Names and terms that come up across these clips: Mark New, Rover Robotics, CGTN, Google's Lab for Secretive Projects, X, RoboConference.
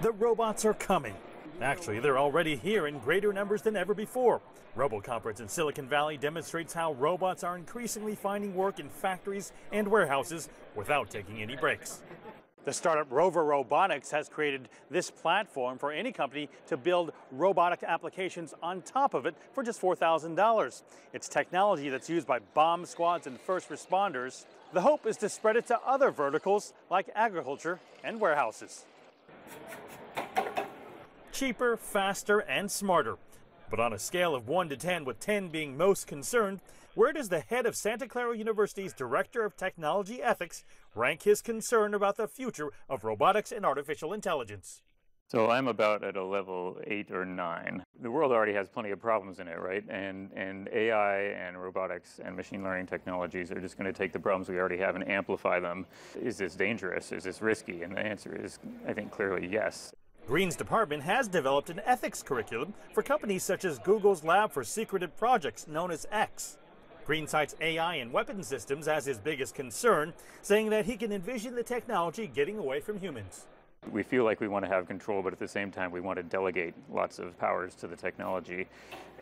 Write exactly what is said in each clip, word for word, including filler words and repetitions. The robots are coming. Actually, they're already here in greater numbers than ever before. RoboConference in Silicon Valley demonstrates how robots are increasingly finding work in factories and warehouses without taking any breaks. The startup Rover Robotics has created this platform for any company to build robotic applications on top of it for just four thousand dollars. It's technology that's used by bomb squads and first responders. The hope is to spread it to other verticals like agriculture and warehouses. Cheaper, faster, and smarter. But on a scale of one to ten, with ten being most concerned, where does the head of Santa Clara University's Director of Technology Ethics rank his concern about the future of robotics and artificial intelligence? So I'm about at a level eight or nine. The world already has plenty of problems in it, right? And, and A I and robotics and machine learning technologies are just going to take the problems we already have and amplify them. Is this dangerous? Is this risky? And the answer is, I think, clearly yes. Green's department has developed an ethics curriculum for companies such as Google's Lab for Secretive Projects, known as X. Green cites A I and weapon systems as his biggest concern, saying that he can envision the technology getting away from humans. We feel like we want to have control, but at the same time we want to delegate lots of powers to the technology.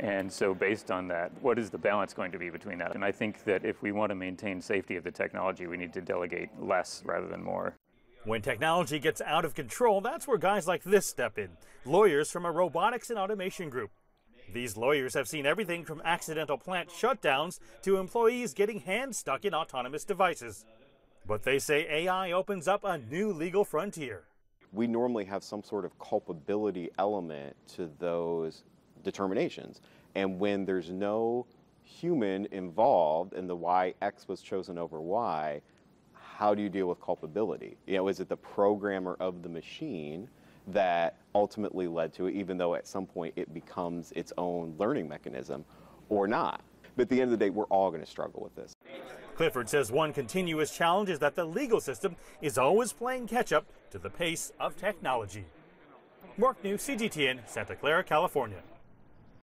And so based on that, what is the balance going to be between that? And I think that if we want to maintain safety of the technology, we need to delegate less rather than more. When technology gets out of control, that's where guys like this step in, lawyers from a robotics and automation group. These lawyers have seen everything from accidental plant shutdowns to employees getting hands stuck in autonomous devices. But they say A I opens up a new legal frontier. We normally have some sort of culpability element to those determinations. And when there's no human involved in the why X was chosen over Y, how do you deal with culpability? You know, is it the programmer of the machine that ultimately led to it, even though at some point it becomes its own learning mechanism or not? But at the end of the day, we're all going to struggle with this. Clifford says one continuous challenge is that the legal system is always playing catch-up to the pace of technology. Mark New, C G T N, Santa Clara, California.